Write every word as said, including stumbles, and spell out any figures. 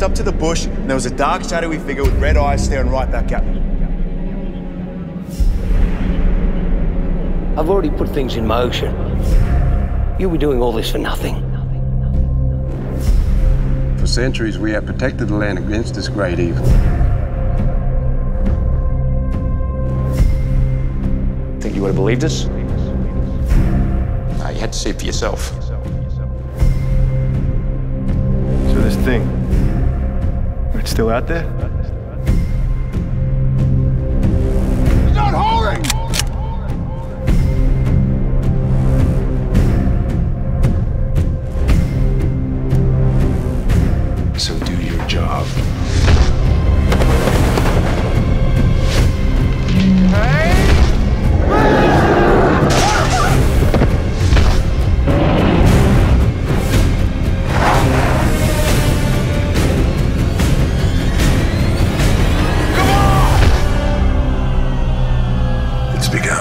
stepped up to the bush and there was a dark, shadowy figure with red eyes staring right back at me. I've already put things in motion. You'll be doing all this for nothing. For centuries, we have protected the land against this great evil. Think you would have believed us? No, you had to see it for yourself. So this thing, it's still out there? He's not holding! So do your job. Begun.